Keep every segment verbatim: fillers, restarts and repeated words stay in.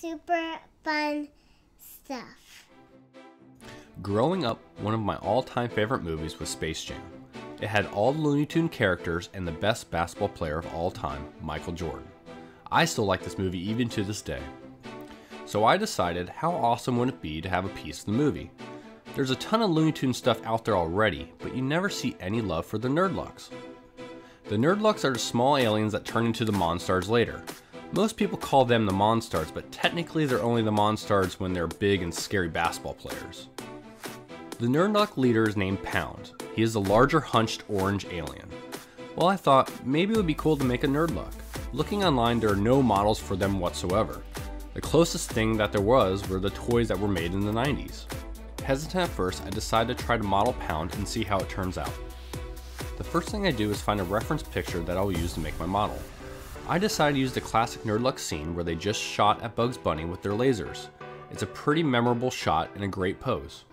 super fun stuff. Growing up, one of my all-time favorite movies was Space Jam. It had all the Looney Tunes characters and the best basketball player of all time, Michael Jordan. I still like this movie even to this day. So I decided, how awesome would it be to have a piece of the movie? There's a ton of Looney Tunes stuff out there already, but you never see any love for the Nerdlucks. The Nerdlucks are the small aliens that turn into the Monstars later. Most people call them the Monstars, but technically they're only the Monstars when they're big and scary basketball players. The Nerdluck leader is named Pound. He is a larger hunched orange alien. Well, I thought maybe it would be cool to make a Nerdluck. Looking online, there are no models for them whatsoever. The closest thing that there was were the toys that were made in the nineties. Hesitant at first, I decided to try to model Pound and see how it turns out. The first thing I do is find a reference picture that I will use to make my model. I decided to use the classic Nerdluck scene where they just shot at Bugs Bunny with their lasers. It's a pretty memorable shot and a great pose.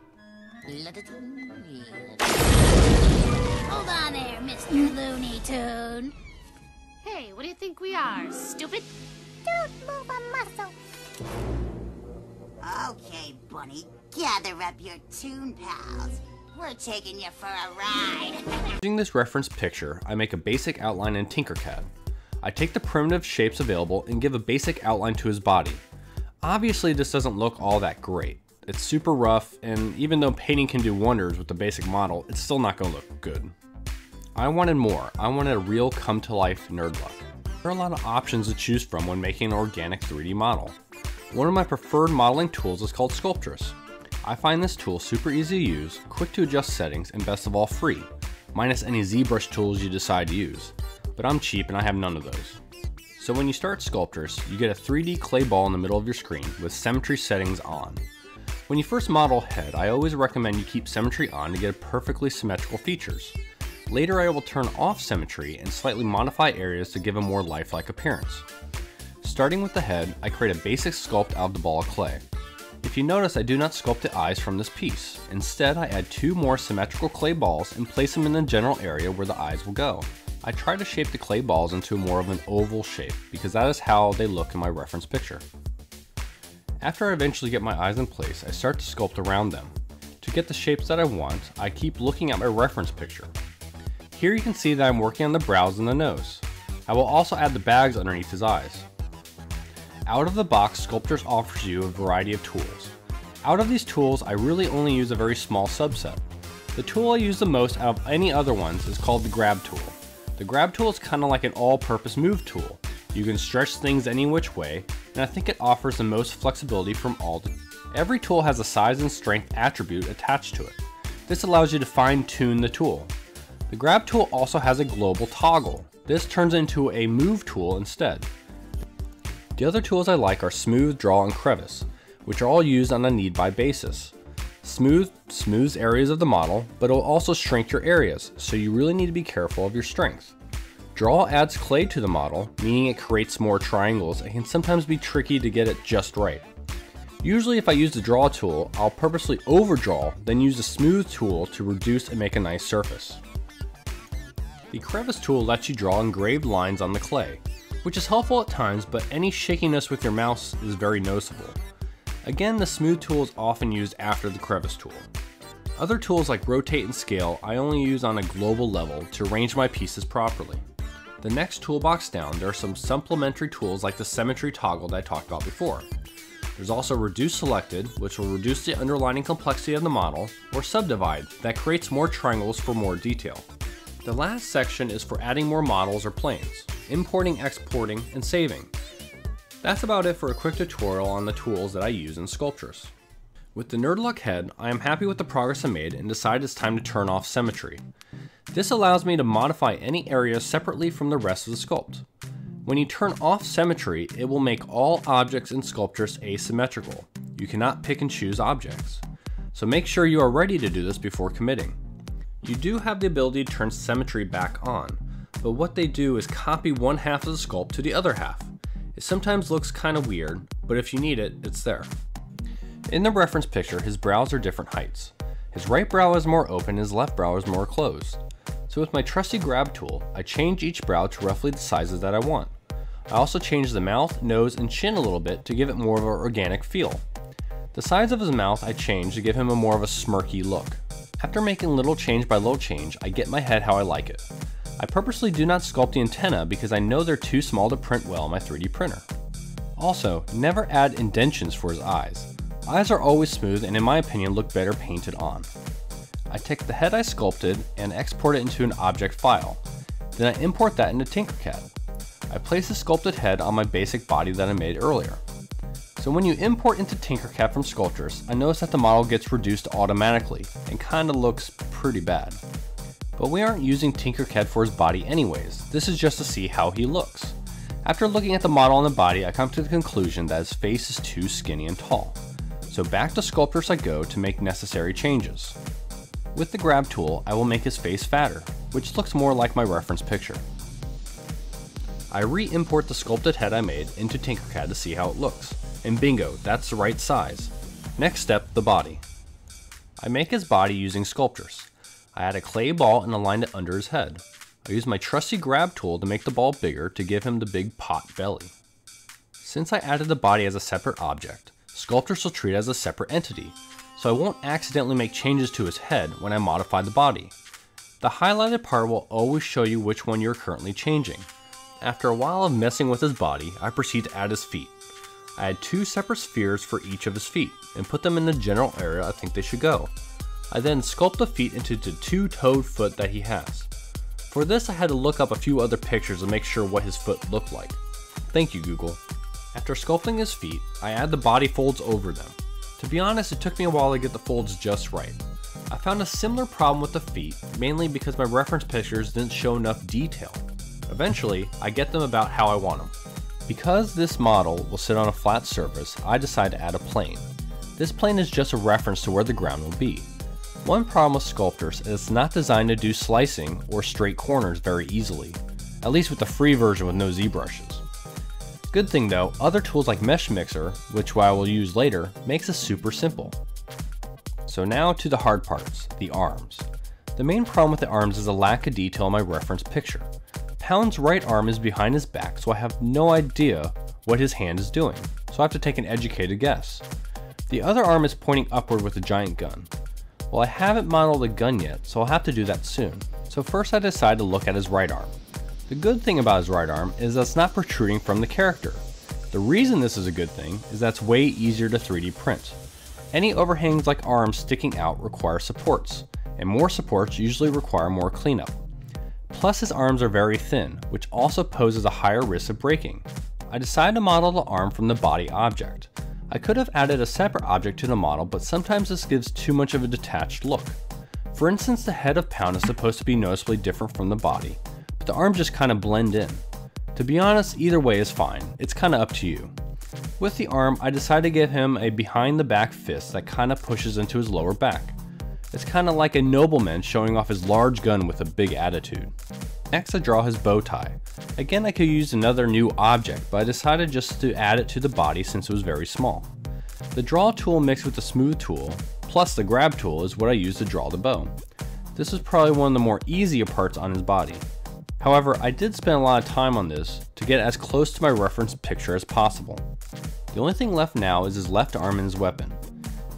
Hold on there, Mister Looney Tune. Hey, what do you think we are, stupid? Don't move a muscle. Okay, Bunny, gather up your Toon pals. We're taking you for a ride. Using this reference picture, I make a basic outline in Tinkercad. I take the primitive shapes available and give a basic outline to his body. Obviously, this doesn't look all that great. It's super rough, and even though painting can do wonders with the basic model, it's still not going to look good. I wanted more. I wanted a real come-to-life Nerdluck. There are a lot of options to choose from when making an organic three D model. One of my preferred modeling tools is called Sculptris. I find this tool super easy to use, quick to adjust settings, and best of all free, minus any ZBrush tools you decide to use. But I'm cheap and I have none of those. So when you start Sculptris, you get a three D clay ball in the middle of your screen with symmetry settings on. When you first model head, I always recommend you keep symmetry on to get perfectly symmetrical features. Later I will turn off symmetry and slightly modify areas to give a more lifelike appearance. Starting with the head, I create a basic sculpt out of the ball of clay. If you notice, I do not sculpt the eyes from this piece. Instead, I add two more symmetrical clay balls and place them in the general area where the eyes will go. I try to shape the clay balls into more of an oval shape because that is how they look in my reference picture. After I eventually get my eyes in place, I start to sculpt around them. To get the shapes that I want, I keep looking at my reference picture. Here you can see that I'm working on the brows and the nose. I will also add the bags underneath his eyes. Out of the box, Sculptris offers you a variety of tools. Out of these tools, I really only use a very small subset. The tool I use the most out of any other ones is called the grab tool. The grab tool is kind of like an all-purpose move tool. You can stretch things any which way, and I think it offers the most flexibility from all the... Every tool has a size and strength attribute attached to it. This allows you to fine-tune the tool. The grab tool also has a global toggle. This turns into a move tool instead. The other tools I like are smooth, draw, and crevice, which are all used on a need-by basis. Smooth smooths areas of the model, but it will also shrink your areas, so you really need to be careful of your strength. Draw adds clay to the model, meaning it creates more triangles and can sometimes be tricky to get it just right. Usually if I use the draw tool, I'll purposely overdraw, then use the smooth tool to reduce and make a nice surface. The crevice tool lets you draw engraved lines on the clay, which is helpful at times, but any shakiness with your mouse is very noticeable. Again, the smooth tool is often used after the crevice tool. Other tools like rotate and scale, I only use on a global level to arrange my pieces properly. The next toolbox down, there are some supplementary tools like the symmetry toggle that I talked about before. There's also reduce selected, which will reduce the underlining complexity of the model, or subdivide, that creates more triangles for more detail. The last section is for adding more models or planes, importing, exporting, and saving. That's about it for a quick tutorial on the tools that I use in Sculptris. With the Nerdluck head, I am happy with the progress I made and decided it's time to turn off symmetry. This allows me to modify any area separately from the rest of the sculpt. When you turn off symmetry, it will make all objects in Sculptris asymmetrical. You cannot pick and choose objects. So make sure you are ready to do this before committing. You do have the ability to turn symmetry back on, but what they do is copy one half of the sculpt to the other half. It sometimes looks kind of weird, but if you need it, it's there. In the reference picture, his brows are different heights. His right brow is more open, his left brow is more closed. So with my trusty grab tool, I change each brow to roughly the sizes that I want. I also changed the mouth, nose, and chin a little bit to give it more of an organic feel. The size of his mouth I changed to give him a more of a smirky look. After making little change by little change, I get in my head how I like it. I purposely do not sculpt the antenna because I know they're too small to print well on my three D printer. Also, never add indentions for his eyes. Eyes are always smooth and in my opinion look better painted on. I take the head I sculpted and export it into an object file. Then I import that into Tinkercad. I place the sculpted head on my basic body that I made earlier. So when you import into Tinkercad from Sculptris, I notice that the model gets reduced automatically and kinda looks pretty bad. But we aren't using Tinkercad for his body anyways, this is just to see how he looks. After looking at the model and the body, I come to the conclusion that his face is too skinny and tall. So back to Sculptris I go to make necessary changes. With the grab tool, I will make his face fatter, which looks more like my reference picture. I re-import the sculpted head I made into Tinkercad to see how it looks, and bingo, that's the right size. Next step, the body. I make his body using Sculptris. I add a clay ball and aligned it under his head. I use my trusty grab tool to make the ball bigger to give him the big pot belly. Since I added the body as a separate object, Sculptris will treat it as a separate entity, so I won't accidentally make changes to his head when I modify the body. The highlighted part will always show you which one you're currently changing. After a while of messing with his body, I proceed to add his feet. I add two separate spheres for each of his feet and put them in the general area I think they should go. I then sculpt the feet into the two-toed foot that he has. For this I had to look up a few other pictures to make sure what his foot looked like. Thank you, Google. After sculpting his feet, I add the body folds over them. To be honest, it took me a while to get the folds just right. I found a similar problem with the feet, mainly because my reference pictures didn't show enough detail. Eventually, I get them about how I want them. Because this model will sit on a flat surface, I decide to add a plane. This plane is just a reference to where the ground will be. One problem with Sculptris is it's not designed to do slicing or straight corners very easily, at least with the free version with no ZBrushes. Good thing though, other tools like MeshMixer, which I will use later, makes this super simple. So now to the hard parts, the arms. The main problem with the arms is the lack of detail in my reference picture. Pound's right arm is behind his back, so I have no idea what his hand is doing, so I have to take an educated guess. The other arm is pointing upward with a giant gun. Well, I haven't modeled a gun yet, so I'll have to do that soon. So first I decide to look at his right arm. The good thing about his right arm is that it's not protruding from the character. The reason this is a good thing is that it's way easier to three D print. Any overhangs like arms sticking out require supports, and more supports usually require more cleanup. Plus his arms are very thin, which also poses a higher risk of breaking. I decided to model the arm from the body object. I could have added a separate object to the model, but sometimes this gives too much of a detached look. For instance, the head of Pound is supposed to be noticeably different from the body, but the arms just kind of blend in. To be honest, either way is fine, it's kind of up to you. With the arm, I decided to give him a behind the back fist that kind of pushes into his lower back. It's kind of like a nobleman showing off his large gun with a big attitude. Next I draw his bow tie. Again I could use another new object, but I decided just to add it to the body since it was very small. The draw tool mixed with the smooth tool, plus the grab tool is what I used to draw the bow. This is probably one of the more easier parts on his body. However, I did spend a lot of time on this to get as close to my reference picture as possible. The only thing left now is his left arm and his weapon.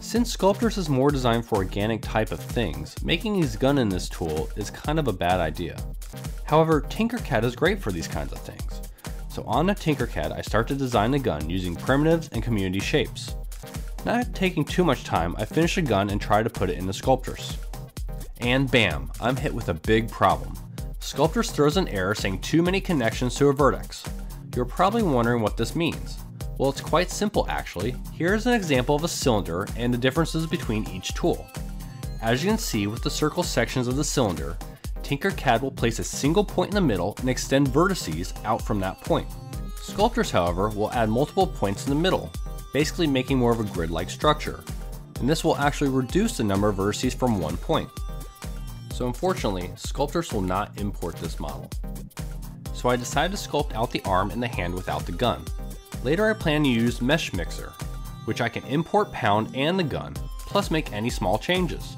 Since Sculptris is more designed for organic type of things, making his gun in this tool is kind of a bad idea. However, Tinkercad is great for these kinds of things. So on the Tinkercad, I start to design the gun using primitives and community shapes. Not taking too much time, I finish the gun and try to put it into Sculptris. And bam, I'm hit with a big problem. Sculptris throws an error saying too many connections to a vertex. You're probably wondering what this means. Well, it's quite simple actually. Here's an example of a cylinder and the differences between each tool. As you can see with the circle sections of the cylinder, Tinkercad will place a single point in the middle and extend vertices out from that point. Sculptris, however, will add multiple points in the middle, basically making more of a grid-like structure. And this will actually reduce the number of vertices from one point. So unfortunately, Sculptris will not import this model. So I decided to sculpt out the arm and the hand without the gun. Later I plan to use MeshMixer, which I can import Pound and the gun, plus make any small changes.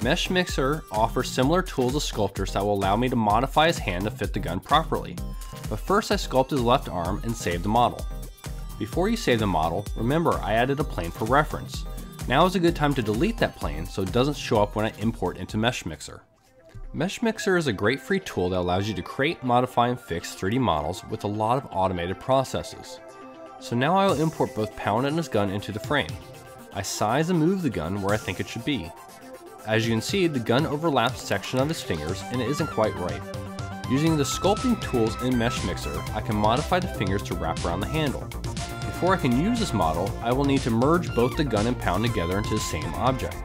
MeshMixer offers similar tools to Sculptris that will allow me to modify his hand to fit the gun properly. But first I sculpted his left arm and saved the model. Before you save the model, remember I added a plane for reference. Now is a good time to delete that plane so it doesn't show up when I import into MeshMixer. MeshMixer is a great free tool that allows you to create, modify, and fix three D models with a lot of automated processes. So now I will import both Pound and his gun into the frame. I size and move the gun where I think it should be. As you can see, the gun overlaps section of his fingers and it isn't quite right. Using the sculpting tools in MeshMixer, I can modify the fingers to wrap around the handle. Before I can use this model, I will need to merge both the gun and Pound together into the same object.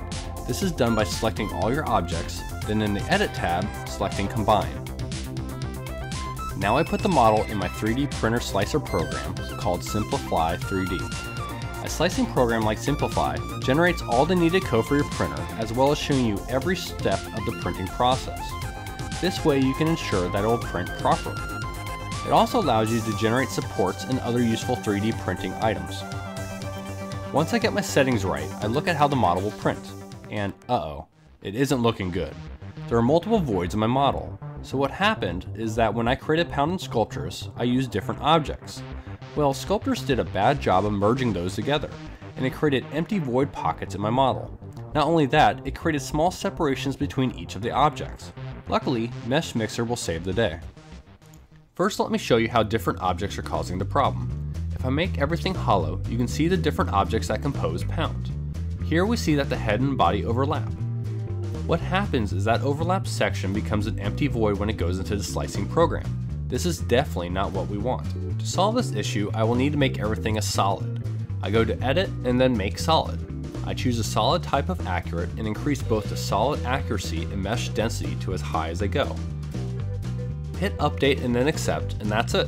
This is done by selecting all your objects, then in the Edit tab, selecting Combine. Now I put the model in my three D printer slicer program called Simplify three D. A slicing program like Simplify generates all the needed code for your printer, as well as showing you every step of the printing process. This way you can ensure that it will print properly. It also allows you to generate supports and other useful three D printing items. Once I get my settings right, I look at how the model will print, and uh-oh, it isn't looking good. There are multiple voids in my model. So what happened is that when I created Pound and Sculptris, I used different objects. Well, Sculptris did a bad job of merging those together, and it created empty void pockets in my model. Not only that, it created small separations between each of the objects. Luckily, MeshMixer will save the day. First, let me show you how different objects are causing the problem. If I make everything hollow, you can see the different objects that compose Pound. Here we see that the head and body overlap. What happens is that overlap section becomes an empty void when it goes into the slicing program. This is definitely not what we want. To solve this issue, I will need to make everything a solid. I go to Edit and then Make Solid. I choose a solid type of accurate and increase both the solid accuracy and mesh density to as high as they go. Hit Update and then Accept, and that's it.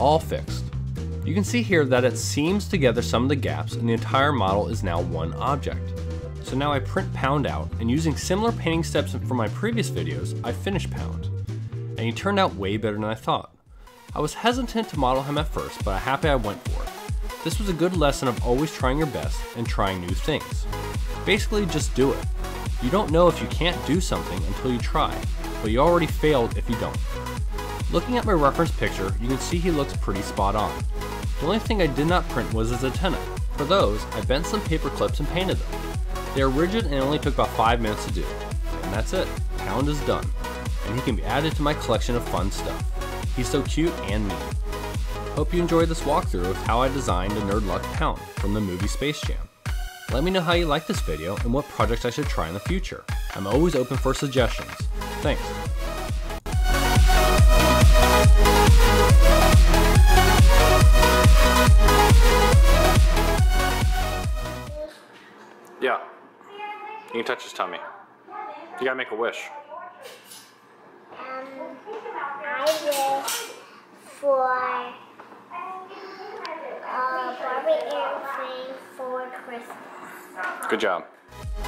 All fixed. You can see here that it seams together some of the gaps and the entire model is now one object. So now I print Pound out, and using similar painting steps from my previous videos, I finish Pound. And he turned out way better than I thought. I was hesitant to model him at first, but I'm happy I went for it. This was a good lesson of always trying your best and trying new things. Basically, just do it. You don't know if you can't do something until you try, but you already failed if you don't. Looking at my reference picture, you can see he looks pretty spot on. The only thing I did not print was his antenna. For those, I bent some paper clips and painted them. They are rigid and only took about five minutes to do. And that's it, Pound is done. And he can be added to my collection of fun stuff. He's so cute and mean. Hope you enjoyed this walkthrough of how I designed a nerd luck Pound from the movie Space Jam. Let me know how you like this video and what projects I should try in the future. I'm always open for suggestions. Thanks. Yeah, you can touch his tummy. You gotta make a wish. Um, I wish for a Barbie airplane for Christmas. Good job.